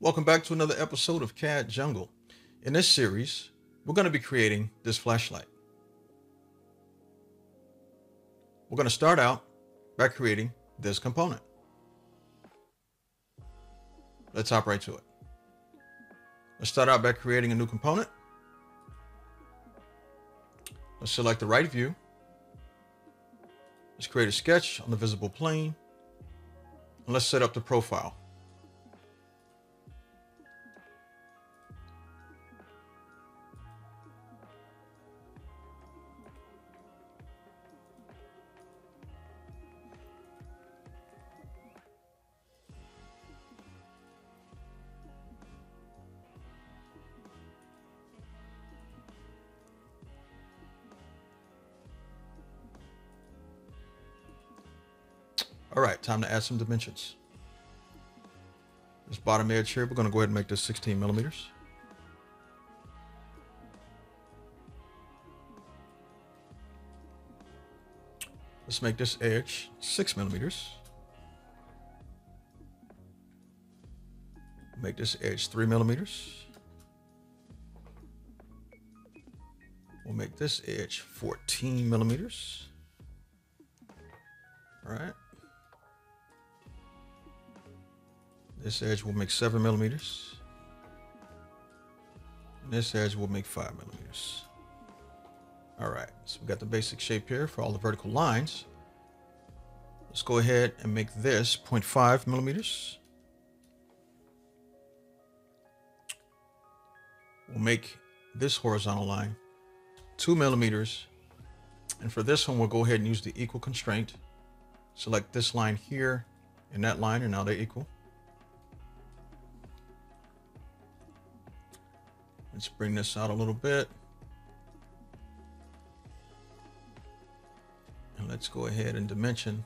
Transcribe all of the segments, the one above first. Welcome back to another episode of CAD Jungle. In this series, we're going to be creating this flashlight. We're going to start out by creating this component. Let's hop right to it. Let's start out by creating a new component. Let's select the right view. Let's create a sketch on the visible plane. And let's set up the profile. All right, time to add some dimensions. This bottom edge here, we're going to go ahead and make this 16 millimeters. Let's make this edge 6 millimeters. Make this edge 3 millimeters. We'll make this edge 14 millimeters. All right. This edge will make 7 millimeters. And this edge will make 5 millimeters. All right, so we've got the basic shape here for all the vertical lines. Let's go ahead and make this 0.5 millimeters. We'll make this horizontal line 2 millimeters. And for this one, we'll go ahead and use the equal constraint. Select this line here and that line, and now they're equal. Let's bring this out a little bit. And let's go ahead and dimension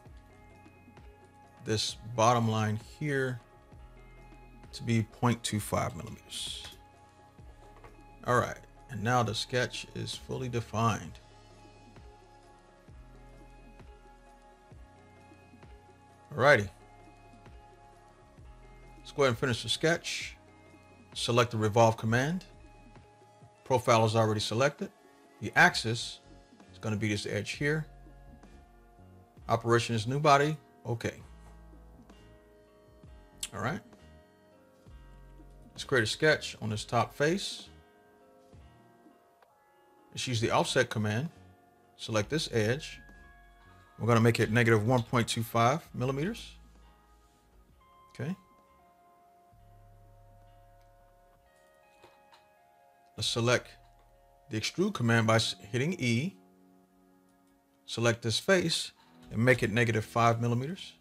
this bottom line here to be 0.25 millimeters. All right, and now the sketch is fully defined. All righty. Let's go ahead and finish the sketch. Select the revolve command. Profile is already selected. The axis is going to be this edge here. Operation is new body. Okay. All right. Let's create a sketch on this top face. Let's use the offset command. Select this edge. We're going to make it negative 1.25 millimeters. Okay. Let's select the extrude command by hitting E. Select this face and make it negative 5 millimeters.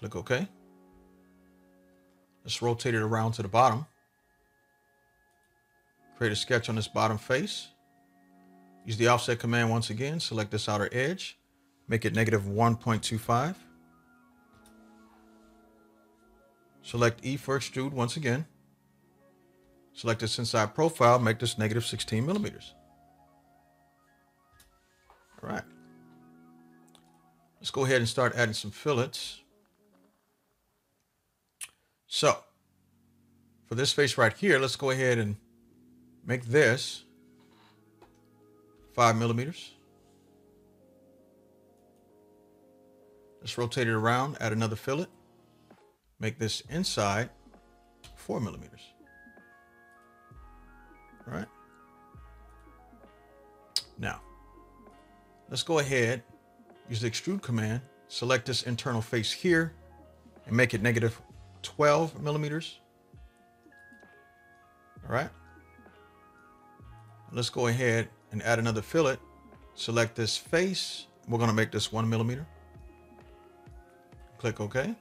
Click OK. Let's rotate it around to the bottom. Create a sketch on this bottom face. Use the offset command once again. Select this outer edge. Make it negative 1.25. Select E for extrude once again. Select this inside profile, make this negative 16 millimeters. All right. Let's go ahead and start adding some fillets. So for this face right here, let's go ahead and make this 5 millimeters. Let's rotate it around, add another fillet. Make this inside 4 millimeters. Right. Now, let's go ahead, use the extrude command, select this internal face here and make it negative 12 millimeters. All right. Let's go ahead and add another fillet. Select this face. We're going to make this 1 millimeter. Click OK.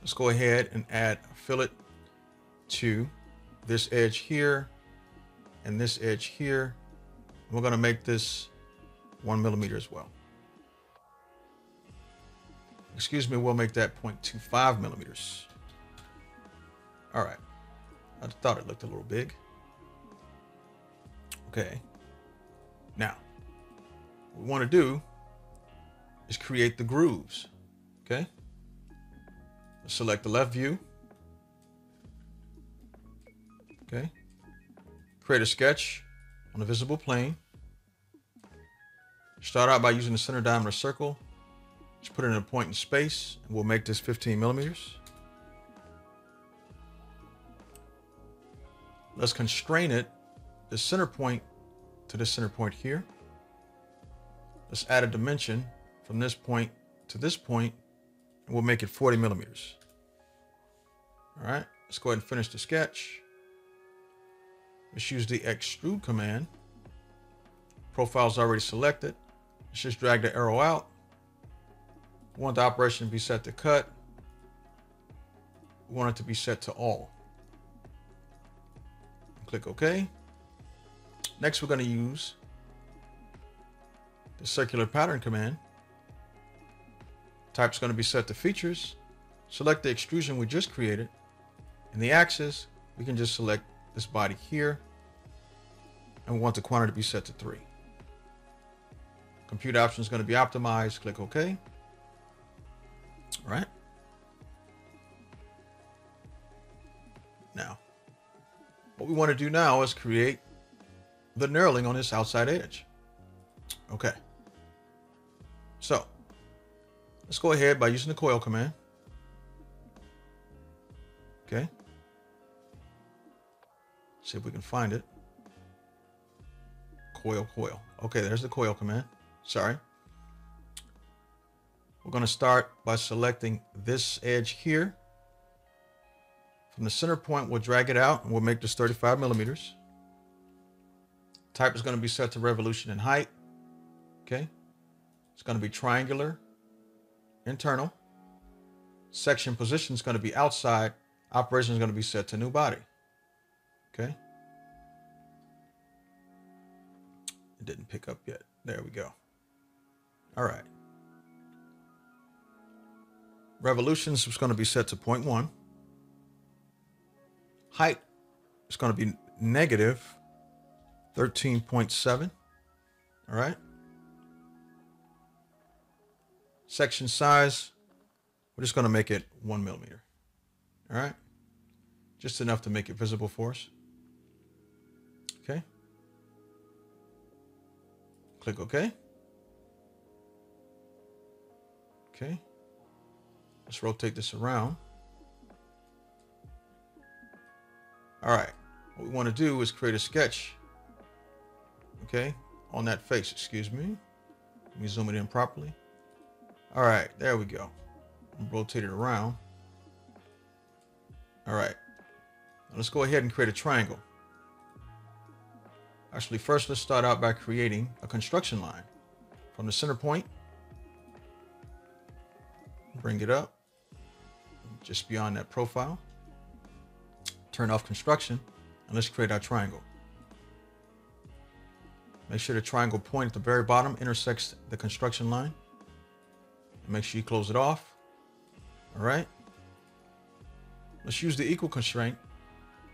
Let's go ahead and add a fillet to this edge here and this edge here. We're going to make this 1 millimeter as well. Excuse me, we'll make that 0.25 millimeters. All right. I thought it looked a little big. Okay. Now, what we want to do is create the grooves. Okay. Select the left view. Okay. Create a sketch on a visible plane. Start out by using the center diameter circle. Just put it in a point in space, and we'll make this 15 millimeters. Let's constrain it, the center point to this center point here. Let's add a dimension from this point to this point, and we'll make it 40 millimeters. All right, let's go ahead and finish the sketch. Let's use the extrude command. Profile's already selected. Let's just drag the arrow out. We want the operation to be set to cut. We want it to be set to all. Click OK. Next, we're going to use the circular pattern command. Type's going to be set to features. Select the extrusion we just created. In the axis, we can just select this body here. And we want the quantity to be set to 3. Compute option is going to be optimized. Click OK. All right. Now, what we want to do now is create the knurling on this outside edge. Okay. So let's go ahead by using the coil command. Okay. See if we can find it. Coil. Okay, there's the coil command. Sorry. We're going to start by selecting this edge here. From the center point, we'll drag it out and we'll make this 35 millimeters. Type is going to be set to revolution and height. Okay. It's going to be triangular, internal. Section position is going to be outside. Operation is going to be set to new body. Okay. It didn't pick up yet. There we go. All right. Revolutions is going to be set to 0.1. Height is going to be negative 13.7. All right. Section size, we're just going to make it 1 millimeter. All right. Just enough to make it visible for us. Okay. Click OK. Okay. Let's rotate this around. All right. What we want to do is create a sketch. Okay. On that face, excuse me. Let me zoom it in properly. All right. There we go. Rotate it around. All right. Now let's go ahead and create a triangle. Actually, first, let's start out by creating a construction line from the center point. Bring it up just beyond that profile. Turn off construction and let's create our triangle. Make sure the triangle point at the very bottom intersects the construction line. And make sure you close it off. All right. Let's use the equal constraint.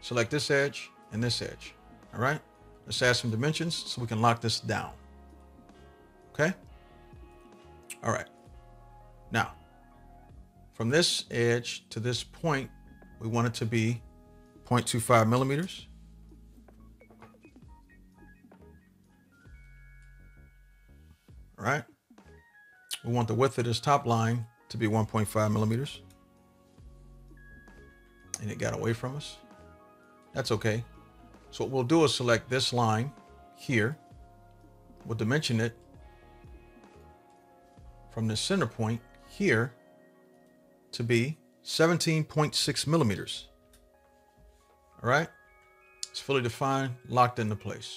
Select this edge and this edge. All right. Let's add some dimensions so we can lock this down. Okay. All right. Now, from this edge to this point, we want it to be 0.25 millimeters. All right. We want the width of this top line to be 1.5 millimeters. And it got away from us. That's okay. So what we'll do is select this line here. We'll dimension it from the center point here to be 17.6 millimeters. All right. It's fully defined, locked into place.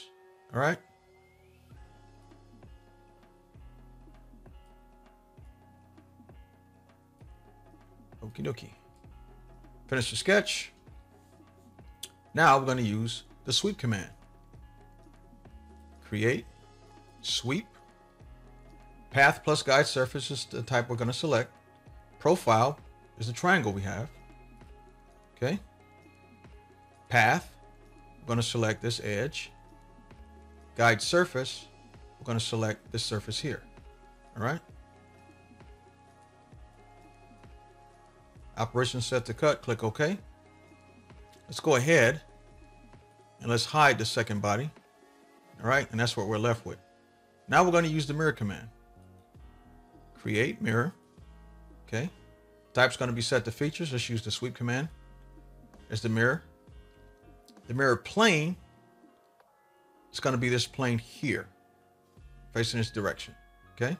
All right. Okie dokie. Finish the sketch. Now we're going to use the sweep command. Create, sweep, path plus guide surface is the type we're going to select. Profile is the triangle we have. Okay. Path, we're going to select this edge. Guide surface, we're going to select this surface here. All right. Operation set to cut, click OK. Let's go ahead and let's hide the second body. All right, and that's what we're left with. Now we're going to use the mirror command. Create mirror. Okay. Type's going to be set to features. Let's use the sweep command. There's the mirror. The mirror plane is going to be this plane here, facing this direction. Okay.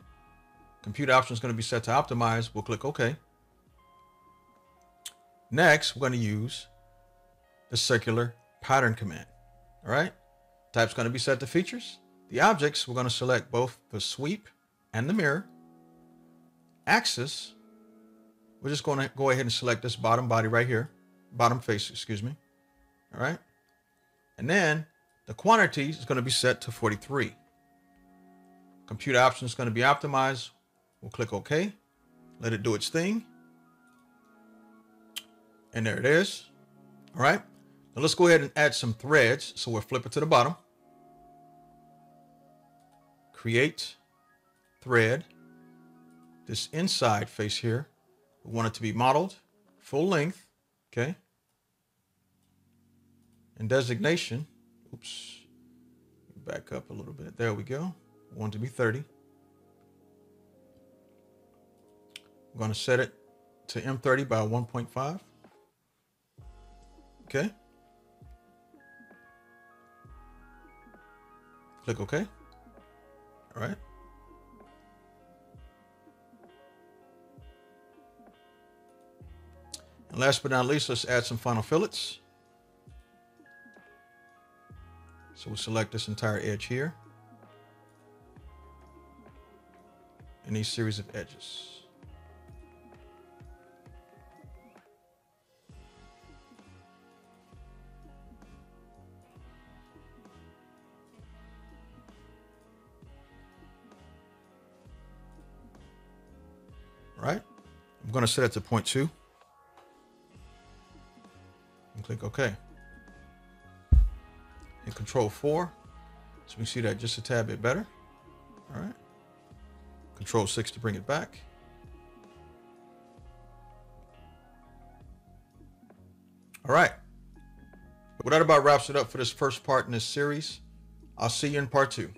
Compute option is going to be set to optimize. We'll click OK. Next, we're going to use the circular pattern command. All right. Type's going to be set to features. The objects, we're going to select both the sweep and the mirror. Axis, we're just going to go ahead and select this bottom body right here, bottom face, excuse me. All right. And then the quantity is going to be set to 43. Compute option is going to be optimized. We'll click OK. Let it do its thing. And there it is. All right. Now let's go ahead and add some threads. So we'll flip it to the bottom. Create thread. This inside face here, we want it to be modeled full length. Okay. And designation. Oops. Back up a little bit. There we go. We want it to be 30. We're going to set it to M30 by 1.5. Okay. Click OK. All right. And last but not least, let's add some final fillets. So we'll select this entire edge here and these series of edges. All right. I'm going to set it to 0.2. And click OK. And Control 4. So we can see that just a tad bit better. All right. Control 6 to bring it back. All right. Well, that about wraps it up for this first part in this series. I'll see you in part 2.